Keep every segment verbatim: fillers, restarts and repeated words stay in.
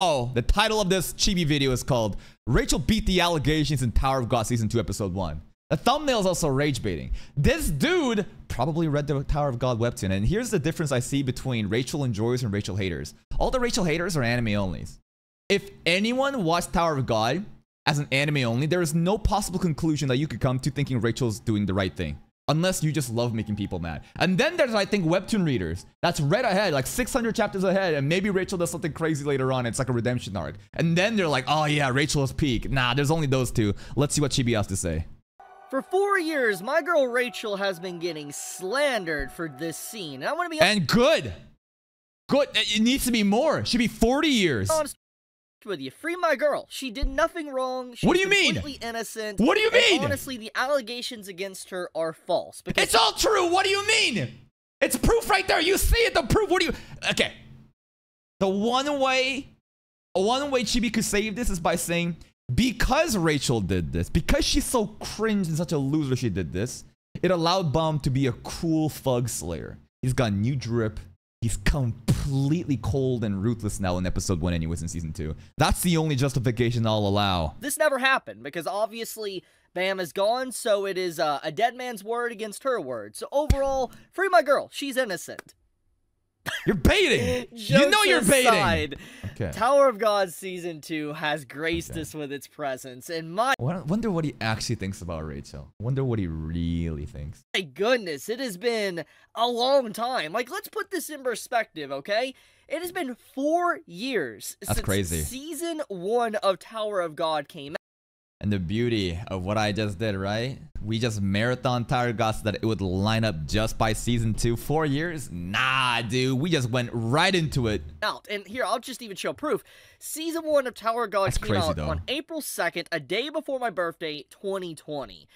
Oh, the title of this Chibi video is called Rachel Beat the Allegations in Tower of God Season two Episode one. The thumbnail is also rage baiting. This dude probably read the Tower of God webtoon, and here's the difference I see between Rachel enjoyers and Rachel haters. All the Rachel haters are anime onlys. If anyone watched Tower of God as an anime only, there is no possible conclusion that you could come to thinking Rachel's doing the right thing. Unless you just love making people mad. And then there's, I think, webtoon readers. That's read ahead, like six hundred chapters ahead, and maybe Rachel does something crazy later on. It's like a redemption arc. And then they're like, oh yeah, Rachel's peak. Nah, there's only those two. Let's see what Chibi has to say. For four years, my girl Rachel has been getting slandered for this scene. I want to be honest. And good. Good. It needs to be more. Should be forty years. Honest with you. Free my girl. She did nothing wrong. She's what do you mean? Completely innocent. What do you mean? Honestly, the allegations against her are false. Because it's all true. What do you mean? It's proof right there. You see it. The proof. What do you... Okay. The one way... One way Chibi could save this is by saying... Because Rachel did this, because she's so cringe and such a loser she did this, it allowed Bam to be a cruel thug slayer. He's got new drip. He's completely cold and ruthless now in episode one anyways in season two. That's the only justification I'll allow. This never happened because obviously Bam is gone, so it is uh, a dead man's word against her word. So overall, free my girl. She's innocent. You're baiting. You know you're aside, baiting. Okay. Tower of God season two has graced okay. us with its presence. And my I wonder what he actually thinks about Rachel. I wonder what he really thinks. My goodness, it has been a long time. Like, let's put this in perspective, okay? It has been four years That's since crazy. season one of Tower of God came out. And the beauty of what I just did, right? We just marathon Tower of God so that it would line up just by season two. Four years? Nah, dude. We just went right into it. Out. And here, I'll just even show proof. Season one of Tower of God That's came crazy, out though. on April second, a day before my birthday, twenty twenty.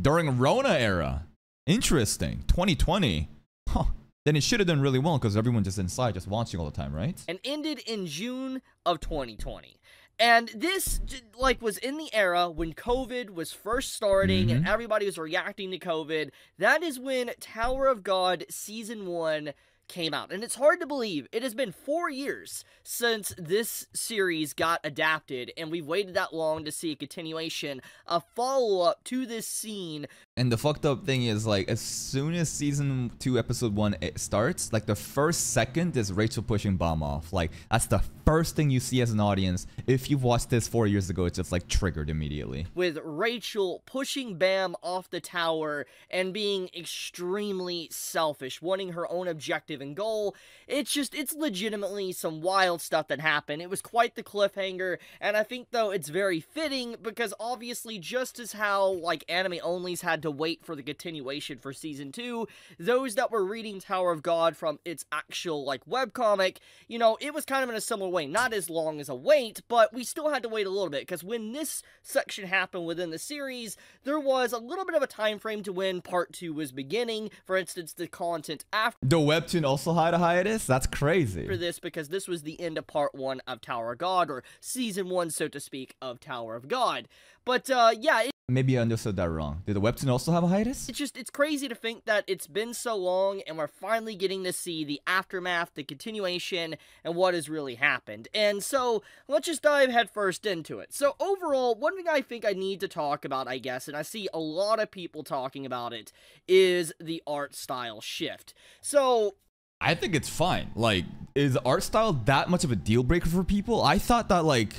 During Rona era. Interesting. twenty twenty. Huh. Then it should have done really well because everyone just inside just watching all the time, right? And ended in June of twenty twenty. And this, like, was in the era when COVID was first starting mm-hmm. and everybody was reacting to COVID. That is when Tower of God Season one came out. And it's hard to believe. It has been four years since this series got adapted, and we've waited that long to see a continuation, a follow-up to this scene. And the fucked up thing is, like, as soon as Season two Episode one it starts, like, the first second is Rachel pushing Bam off. Like, that's the first thing you see as an audience. If you've watched this four years ago, it's just, like, triggered immediately. With Rachel pushing Bam off the tower and being extremely selfish, wanting her own objective and goal. It's just, it's legitimately some wild stuff that happened. It was quite the cliffhanger, and I think, though, it's very fitting because, obviously, just as how, like, anime-onlys had to wait for the continuation for season two, those that were reading Tower of God from its actual, like, webcomic, you know, it was kind of in a similar way. Not as long as a wait, but we still had to wait a little bit, because when this section happened within the series, there was a little bit of a time frame to when part two was beginning. For instance, the content after... The webtoon also had a hiatus? That's crazy. ...for this, because this was the end of part one of Tower of God, or season one, so to speak, of Tower of God. But, uh, yeah... It Maybe I understood that wrong. Did the webtoon also have a hiatus? It's just, it's crazy to think that it's been so long and we're finally getting to see the aftermath, the continuation, and what has really happened. And so, let's just dive headfirst into it. So overall, one thing I think I need to talk about, I guess, and I see a lot of people talking about it, is the art style shift. So... I think it's fine. Like, is art style that much of a deal breaker for people? I thought that, like,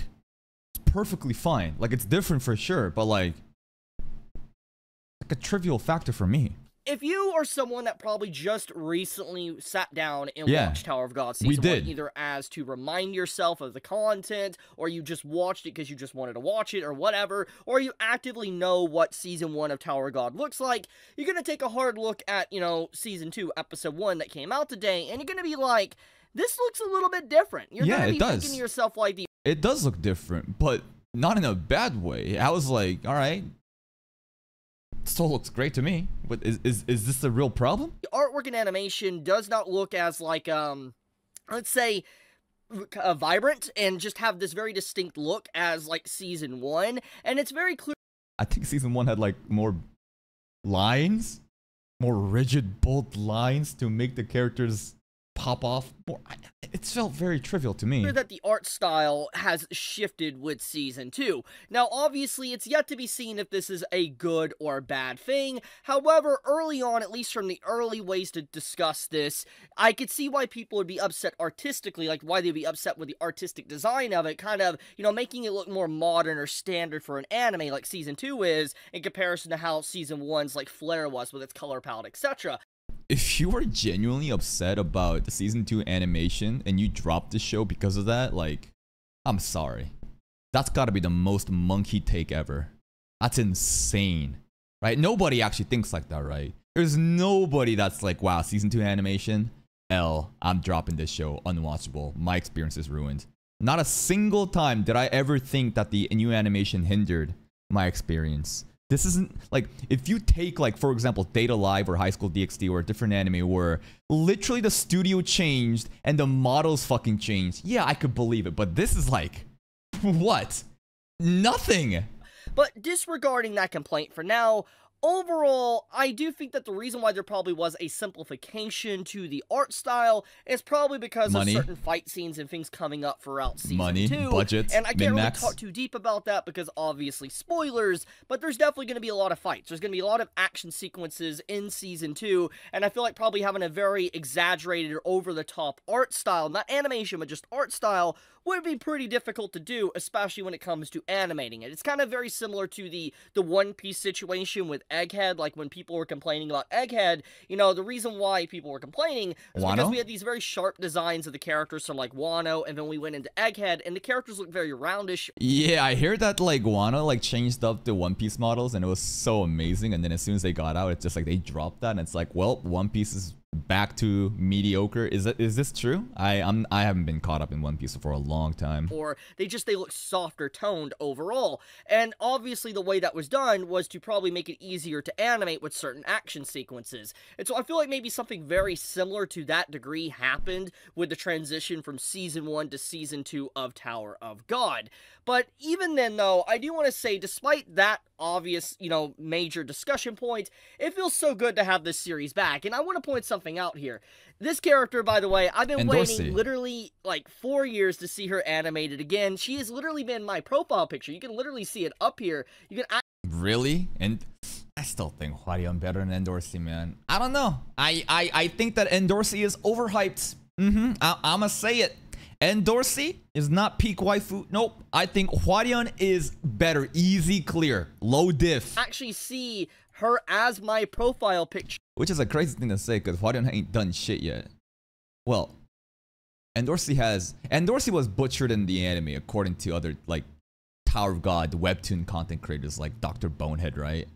it's perfectly fine. Like, it's different for sure, but like... a trivial factor for me. If you are someone that probably just recently sat down and yeah, watched Tower of God Season one, either as to remind yourself of the content, or you just watched it because you just wanted to watch it, or whatever, or you actively know what Season one of Tower of God looks like, you're going to take a hard look at, you know, Season two, Episode one that came out today, and you're going to be like, this looks a little bit different. You're yeah, going to be thinking to yourself like... the it does look different, but not in a bad way. I was like, all right... still looks great to me, but is, is is this a real problem? The artwork and animation does not look as, like, um, let's say, uh, vibrant and just have this very distinct look as, like, season one, and it's very clear. I think season one had, like, more lines, more rigid, bold lines to make the characters pop off. It's felt very trivial to me. It's clear that the art style has shifted with season two. Now, obviously, it's yet to be seen if this is a good or bad thing. However, early on, at least from the early ways to discuss this, I could see why people would be upset artistically, like why they'd be upset with the artistic design of it, kind of, you know, making it look more modern or standard for an anime like season two is, in comparison to how season one's like Flare was with its color palette, et cetera. If you were genuinely upset about the season two animation and you dropped the show because of that, like, I'm sorry. That's gotta be the most monkey take ever. That's insane, right? Nobody actually thinks like that, right? There's nobody that's like, wow, season two animation, L, I'm dropping this show, unwatchable. My experience is ruined. Not a single time did I ever think that the new animation hindered my experience. This isn't, like, if you take, like, for example, Data Live or High School D X D or a different anime where literally the studio changed and the models fucking changed, yeah, I could believe it, but this is like, what? Nothing! But disregarding that complaint for now, overall, I do think that the reason why there probably was a simplification to the art style is probably because Money. of certain fight scenes and things coming up throughout season Money, two. Budgets, and I can't really talk too deep about that because obviously spoilers, but there's definitely going to be a lot of fights. There's going to be a lot of action sequences in season two, and I feel like probably having a very exaggerated or over-the-top art style, not animation, but just art style, would be pretty difficult to do, especially when it comes to animating it. It's kind of very similar to the, the One Piece situation with Egghead. Like, when people were complaining about Egghead, you know, the reason why people were complaining is Wano? because we had these very sharp designs of the characters from, like, Wano, and then we went into Egghead, and the characters looked very roundish. Yeah, I hear that, like, Wano, like, changed up the One Piece models, and it was so amazing, and then as soon as they got out, it's just, like, they dropped that, and it's like, well, One Piece is back to mediocre. Is that, is this true? I I'm, I haven't been caught up in One Piece for a long time. Or they just, they look softer toned overall. And obviously the way that was done was to probably make it easier to animate with certain action sequences. And so I feel like maybe something very similar to that degree happened with the transition from season one to season two of Tower of God. But even then though, I do want to say, despite that obvious, you know, major discussion point, it feels so good to have this series back. And I want to point something out here. This character, by the way, I've been Endorsi. waiting literally like four years to see her animated again. She has literally been my profile picture. You can literally see it up here. You can really, and I still think Hwaryun better than Endorsi, man. I don't know. I I I think that Endorsi is overhyped. Mm-hmm. I, I'ma say it. Endorsi is not peak waifu. Nope. I think Hwaryun is better. Easy, clear, low diff. Actually, see her as my profile picture. Which is a crazy thing to say, because Hwaryun ain't done shit yet. Well, Endorsi has... Endorsi was butchered in the anime, according to other, like, Tower of God webtoon content creators like Doctor Bonehead, right?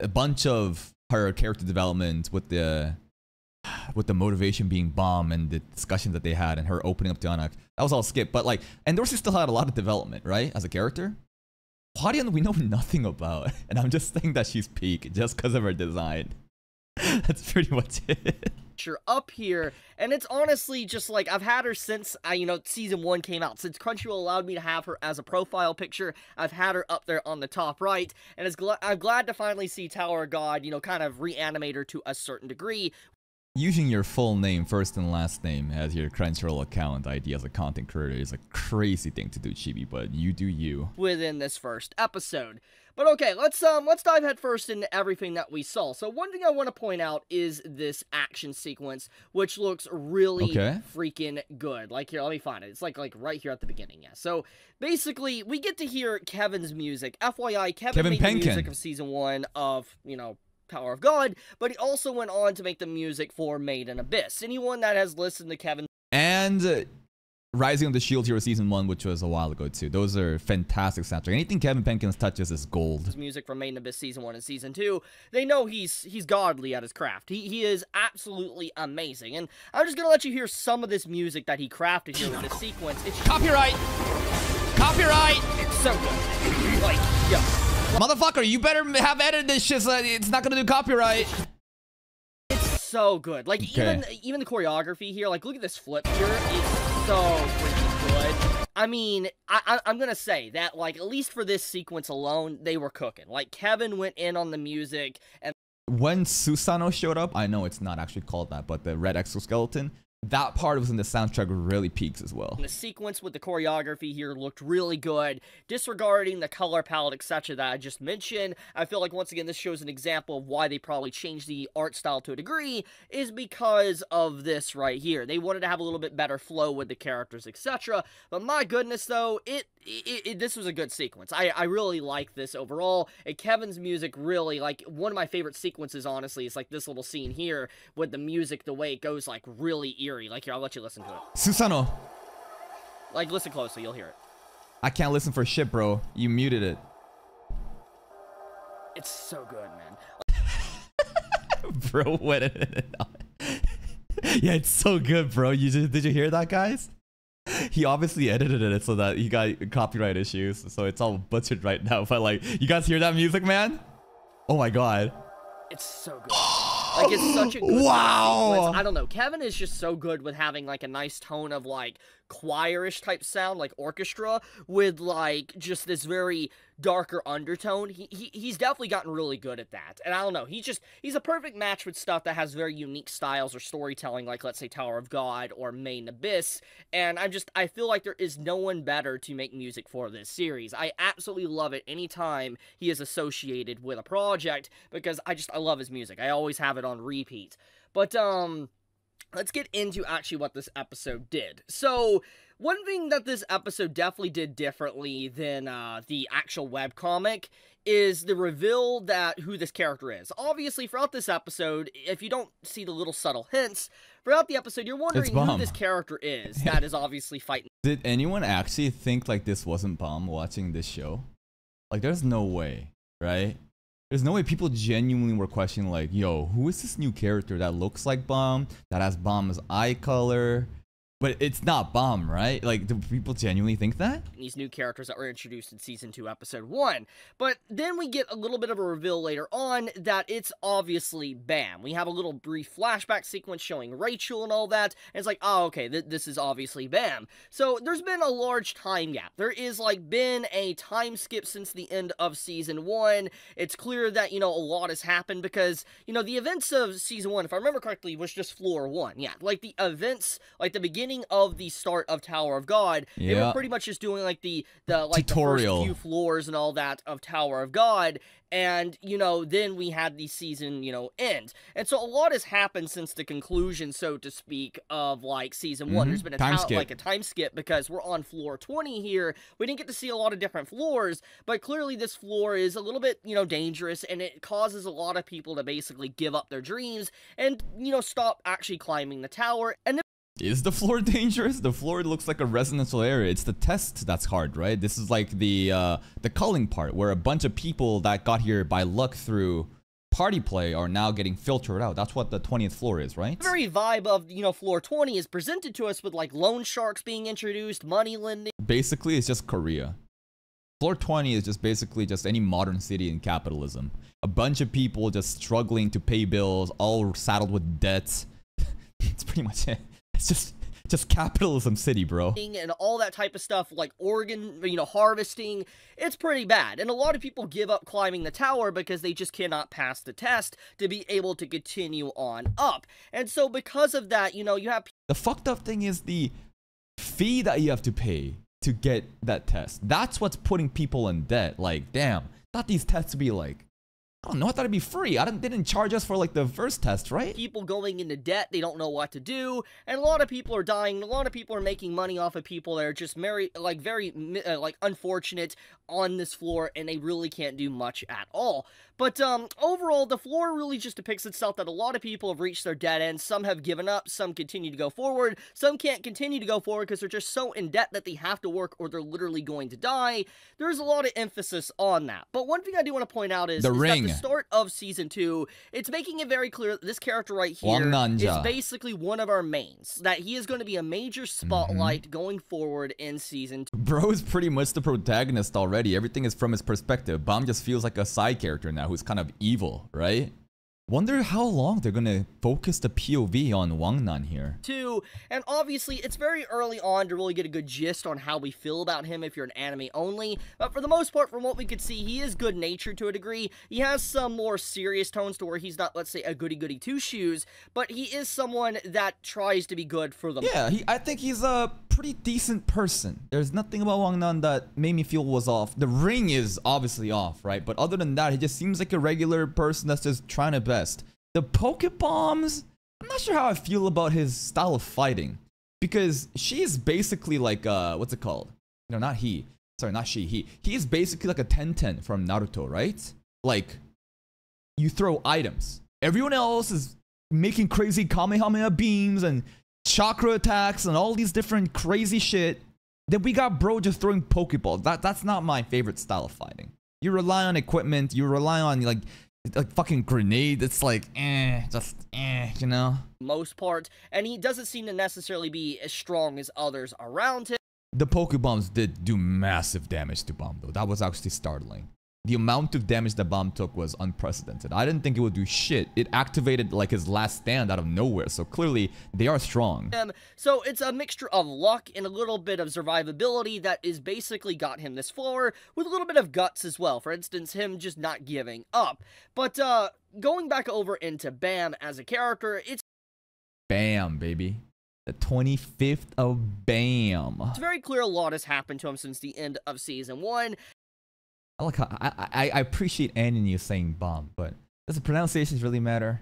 A bunch of her character development with the... with the motivation being Bam and the discussion that they had and her opening up to Anak. That was all skipped, but, like, Endorsi still had a lot of development, right? As a character? Hwaryun, we know nothing about. And I'm just saying that she's peak, just because of her design. That's pretty much it. Up here, and it's honestly just like, I've had her since I, you know, season one came out. Since Crunchyroll allowed me to have her as a profile picture, I've had her up there on the top right, and it's gl I'm glad to finally see Tower of God, you know, kind of reanimate her to a certain degree. Using your full name, first and last name, as your Crunchyroll account I D as a content creator is a crazy thing to do, Chibi, but you do you. Within this first episode. But okay, let's um let's dive headfirst into everything that we saw. So one thing I want to point out is this action sequence, which looks really okay. freaking good. Like, here, let me find it. It's like like right here at the beginning, yeah. So basically, we get to hear Kevin's music. F Y I, Kevin, Kevin made Penkins. the music of season one of, you know, Tower of God, but he also went on to make the music for Made in Abyss. Anyone that has listened to Kevin... And... Uh, Rising of the Shield Hero Season one, which was a while ago, too. Those are fantastic soundtracks. Anything Kevin Penkins touches is gold. His music from Made in Abyss Season one and Season two, they know he's he's godly at his craft. He, he is absolutely amazing. And I'm just gonna let you hear some of this music that he crafted here with this sequence. It's copyright! Copyright! It's so good. Like, yo. Motherfucker, you better have edited this shit so it's not gonna do copyright. It's so good. Like, okay. even, even the choreography here, like, look at this flip here. It's so freaking good. I mean, I, I, I'm gonna say that, like, at least for this sequence alone, they were cooking. Like, Kevin went in on the music, and when Susanoo showed up, I know it's not actually called that, but the red exoskeleton, that part was in the soundtrack really peaks as well. And the sequence with the choreography here looked really good. Disregarding the color palette, et cetera that I just mentioned, I feel like once again this shows an example of why they probably changed the art style to a degree is because of this right here. They wanted to have a little bit better flow with the characters, et cetera. But my goodness, though, it, it, it this was a good sequence. I, I really like this overall. And Kevin's music really, like, one of my favorite sequences, honestly, is like this little scene here with the music, the way it goes, like, really eerie. Like, here, I'll let you listen to it. Susano. Like, listen closely, you'll hear it. I can't listen for shit, bro. You muted it. It's so good, man. Bro, wait a minute. Yeah, it's so good, bro. You just, did you hear that, guys? He obviously edited it so that he got copyright issues, so it's all butchered right now. But like, you guys hear that music, man? Oh my god. It's so good. Like, it's such a good wow sequence. I don't know, Kevin is just so good with having like a nice tone of like choirish type sound, like orchestra, with like just this very darker undertone. He, he he's definitely gotten really good at that, and I don't know, he just he's a perfect match with stuff that has very unique styles or storytelling, like let's say Tower of God or Made in Abyss. And I'm just I feel like there is no one better to make music for this series. I absolutely love it anytime he is associated with a project, because I just I love his music. I always have it on repeat. But um let's get into actually what this episode did. So one thing that this episode definitely did differently than uh, the actual webcomic is the reveal that who this character is. Obviously, throughout this episode, if you don't see the little subtle hints, throughout the episode, you're wondering who this character is that is obviously fighting. Did anyone actually think, like, this wasn't Bam watching this show? Like, there's no way, right? There's no way people genuinely were questioning, like, yo, who is this new character that looks like Bam, that has Bam's eye color? But it's not Bam, right? Like, do people genuinely think that? These new characters that were introduced in Season two, Episode one. But then we get a little bit of a reveal later on that it's obviously Bam. We have a little brief flashback sequence showing Rachel and all that. And it's like, oh, okay, th this is obviously Bam. So there's been a large time gap. There is, like, been a time skip since the end of Season one. It's clear that, you know, a lot has happened because, you know, the events of Season one, if I remember correctly, was just Floor one. Yeah, like, the events, like, the beginning of the start of Tower of God, yeah. They were pretty much just doing like the the like tutorial, the first few floors and all that of Tower of God. And, you know, then we had the season, you know, end. And so a lot has happened since the conclusion, so to speak, of, like, season mm-hmm. one. There's been a time skip. like a time skip because we're on floor twenty here. We didn't get to see a lot of different floors, but clearly this floor is a little bit, you know, dangerous, and it causes a lot of people to basically give up their dreams and, you know, stop actually climbing the tower. And then is the floor dangerous? The floor looks like a residential area. It's the test that's hard, right? This is like the uh, the culling part, where a bunch of people that got here by luck through party play are now getting filtered out. That's what the twentieth floor is, right? The very vibe of, you know, floor twenty is presented to us with, like, loan sharks being introduced, money lending. Basically, it's just Korea. Floor twenty is just basically just any modern city in capitalism. A bunch of people just struggling to pay bills, all saddled with debts. That's pretty much it. It's just, just capitalism city, bro. And all that type of stuff, like organ, you know, harvesting. It's pretty bad. And a lot of people give up climbing the tower because they just cannot pass the test to be able to continue on up. And so because of that, you know, you have... The fucked up thing is the fee that you have to pay to get that test. That's what's putting people in debt. Like, damn, not these tests to be like... I don't know, I thought it'd be free. I didn't, they didn't charge us for, like, the first test, right? People going into debt, they don't know what to do, and a lot of people are dying. A lot of people are making money off of people that are just very, like, very, uh, like, unfortunate on this floor, and they really can't do much at all. But, um, overall, the floor really just depicts itself that a lot of people have reached their dead end. Some have given up, some continue to go forward, some can't continue to go forward because they're just so in debt that they have to work or they're literally going to die. There's a lot of emphasis on that. But one thing I do want to point out is... The is ring. That the start of season two, it's making it very clear that this character right here is basically one of our mains, that he is going to be a major spotlight mm-hmm. going forward in season two. Bro is pretty much the protagonist already. Everything is from his perspective. Bam just feels like a side character now who's kind of evil, right? Wonder how long they're gonna focus the P O V on Wang Nan here. Too, and obviously it's very early on to really get a good gist on how we feel about him if you're an anime only, but for the most part, from what we could see, he is good-natured to a degree. He has some more serious tones to where he's not, let's say, a goody-goody two-shoes, but he is someone that tries to be good for the Yeah, he, I think he's a pretty decent person. There's nothing about Wang Nan that made me feel was off. The ring is obviously off, right? But other than that, he just seems like a regular person that's just trying to bet. The Pokébombs, I'm not sure how I feel about his style of fighting, because she is basically like, uh, what's it called? No, not he. Sorry, not she, he. He is basically like a Tenten from Naruto, right? Like, you throw items. Everyone else is making crazy Kamehameha beams and chakra attacks and all these different crazy shit. Then we got bro just throwing Pokéballs. That, that's not my favorite style of fighting. You rely on equipment, you rely on, like... like fucking grenade, it's like eh, just eh, you know, most parts, and he doesn't seem to necessarily be as strong as others around him. The Pokébombs did do massive damage to Bomb, though. That was actually startling. The amount of damage that Bomb took was unprecedented. I didn't think it would do shit. It activated like his last stand out of nowhere, so clearly they are strong. Um, so it's a mixture of luck and a little bit of survivability that is basically got him this far, with a little bit of guts as well. For instance, him just not giving up. But uh, going back over into Bam as a character, it's... Bam, baby. The twenty-fifth of Bam. It's very clear a lot has happened to him since the end of Season one. I like how I, I, I appreciate Annie and you saying bomb, but does the pronunciations really matter?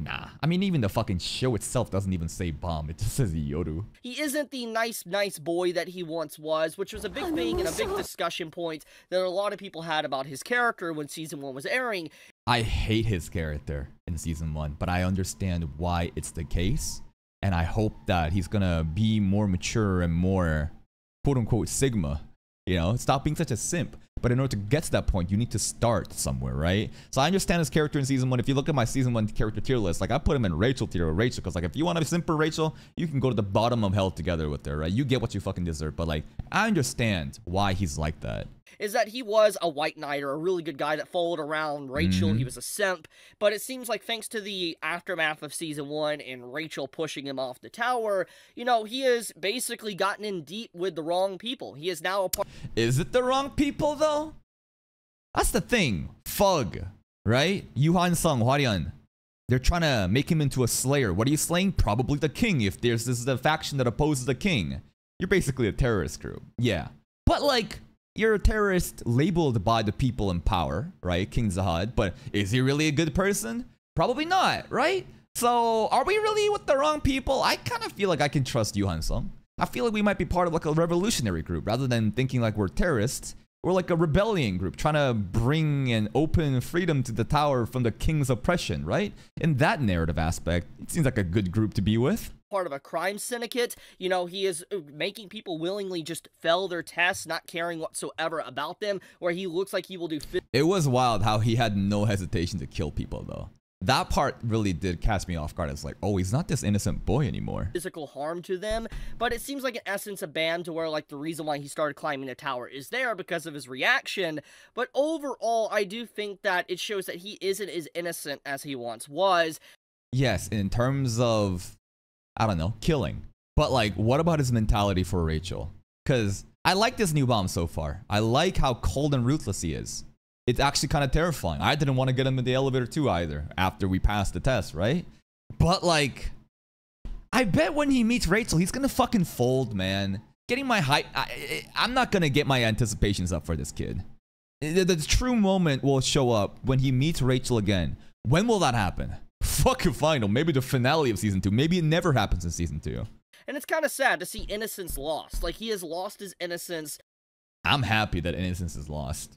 Nah. I mean, even the fucking show itself doesn't even say bomb. It just says Yoru. He isn't the nice, nice boy that he once was, which was a big thing and a big discussion point that a lot of people had about his character when Season one was airing. I hate his character in Season one, but I understand why it's the case. And I hope that he's gonna be more mature and more, quote-unquote, Sigma. You know, stop being such a simp. But in order to get to that point, you need to start somewhere, right? So I understand his character in Season one. If you look at my Season one character tier list, like, I put him in Rachel tier with Rachel. Because, like, if you want to simp for Rachel, you can go to the bottom of hell together with her, right? You get what you fucking deserve. But, like, I understand why he's like that. Is that he was a white knight or a really good guy that followed around Rachel. Mm-hmm. He was a simp. But it seems like thanks to the aftermath of Season one and Rachel pushing him off the tower, you know, he has basically gotten in deep with the wrong people. He is now a part... Is it the wrong people, though? That's the thing. Fug, right? Yuhan Sung, Hwaryun. They're trying to make him into a slayer. What are you slaying? Probably the king, if there's this is the faction that opposes the king. You're basically a terrorist group. Yeah. But, like... You're a terrorist labeled by the people in power, right? King Zahad. But is he really a good person? Probably not, right? So are we really with the wrong people? I kind of feel like I can trust Yuhan Sung. I feel like we might be part of like a revolutionary group rather than thinking like we're terrorists. We're like a rebellion group trying to bring an open freedom to the tower from the king's oppression, right? In that narrative aspect, it seems like a good group to be with. Part of a crime syndicate, you know, he is making people willingly just fail their tests, not caring whatsoever about them, where he looks like he will do... It was wild how he had no hesitation to kill people, though. That part really did cast me off guard. It's like, oh, he's not this innocent boy anymore. Physical harm to them, but it seems like an essence of Bam to where, like, the reason why he started climbing the tower is there because of his reaction. But overall, I do think that it shows that he isn't as innocent as he once was. Yes, in terms of... I don't know, killing. But, like, what about his mentality for Rachel? Because I like this new Bomb so far. I like how cold and ruthless he is. It's actually kind of terrifying. I didn't want to get him in the elevator too either after we passed the test, right? But, like, I bet when he meets Rachel, he's going to fucking fold, man. Getting my hype... I, I'm not going to get my anticipations up for this kid. The, the true moment will show up when he meets Rachel again. When will that happen? Fucking final. Maybe the finale of Season two. Maybe it never happens in Season two. And it's kind of sad to see innocence lost. Like, he has lost his innocence. I'm happy that innocence is lost.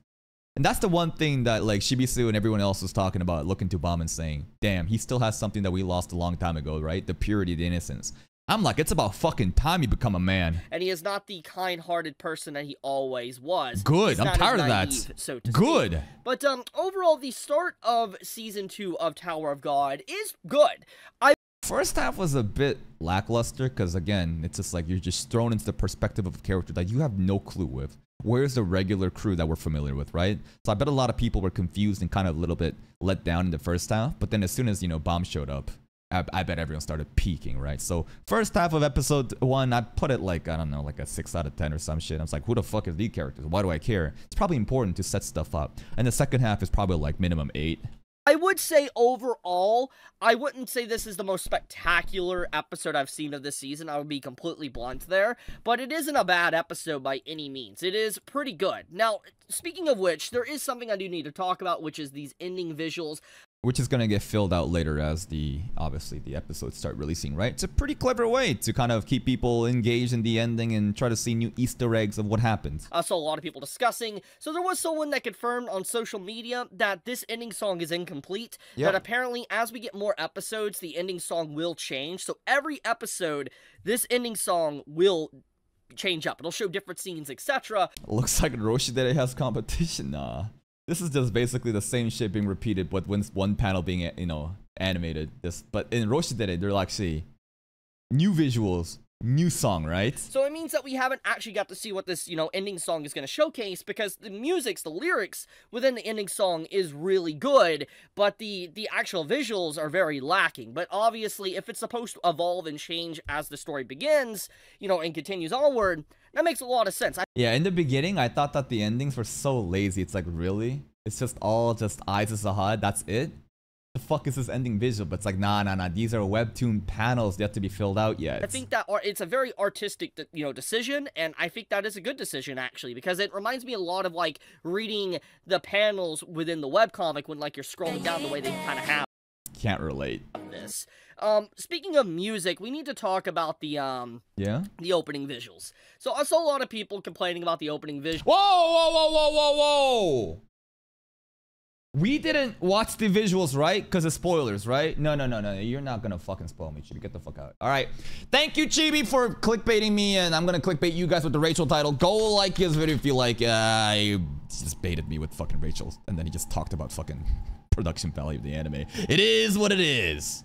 And that's the one thing that, like, Shibisu and everyone else was talking about, looking to Bomb and saying, damn, he still has something that we lost a long time ago, right? The purity, the innocence. I'm like, it's about fucking time you become a man. And he is not the kind-hearted person that he always was. Good. He's I'm tired of naive, that. So to good. Speak. But um, overall, the start of Season two of Tower of God is good. I First half was a bit lackluster because, again, it's just like you're just thrown into the perspective of a character that you have no clue with. where's the regular crew that we're familiar with, right? So I bet a lot of people were confused and kind of a little bit let down in the first half. But then as soon as, you know, Bomb showed up, I, I bet everyone started peaking, right? So first half of episode one, I put it like, I don't know, like a six out of ten or some shit. I was like, who the fuck is these characters? Why do I care? It's probably important to set stuff up. And the second half is probably like minimum eight. I would say overall, I wouldn't say this is the most spectacular episode I've seen of this season. I would be completely blunt there, but it isn't a bad episode by any means. It is pretty good. Now, speaking of which, there is something I do need to talk about, which is these ending visuals. Which is going to get filled out later as the, obviously, the episodes start releasing, right? It's a pretty clever way to kind of keep people engaged in the ending and try to see new Easter eggs of what happens. I saw a lot of people discussing. So there was someone that confirmed on social media that this ending song is incomplete. Yep. That apparently as we get more episodes, the ending song will change. So every episode, this ending song will change up. It'll show different scenes, et cetera. Looks like Roshi Dere has competition, nah. This is just basically the same shit being repeated, but with one panel being, you know, animated. This, but in Roshi Dere, they're like, see, new visuals, new song, right? So it means that we haven't actually got to see what this, you know, ending song is going to showcase, because the music's, the lyrics within the ending song is really good, but the, the actual visuals are very lacking. But obviously, if it's supposed to evolve and change as the story begins, you know, and continues onward, that makes a lot of sense. I yeah, in the beginning, I thought that the endings were so lazy. It's like, really? It's just all just eyes of Zahad, that's it? The fuck is this ending visual? But it's like, nah, nah, nah. These are webtoon panels that have to be filled out yet. I think that it's a very artistic, you know, decision, and I think that is a good decision, actually, because it reminds me a lot of, like, reading the panels within the webcomic when, like, you're scrolling down the way they kind of have. Can't relate. This. Um, speaking of music, we need to talk about the um, yeah, the opening visuals. So I saw a lot of people complaining about the opening visuals. Whoa, whoa, whoa, whoa, whoa, whoa! We didn't watch the visuals, right? Because of spoilers, right? No, no, no, no. You're not gonna fucking spoil me, Chibi. Get the fuck out. All right. Thank you, Chibi, for clickbaiting me, and I'm gonna clickbait you guys with the Rachel title. Go like his video if you like. Uh, he just baited me with fucking Rachel, and then he just talked about fucking production value of the anime. It is what it is.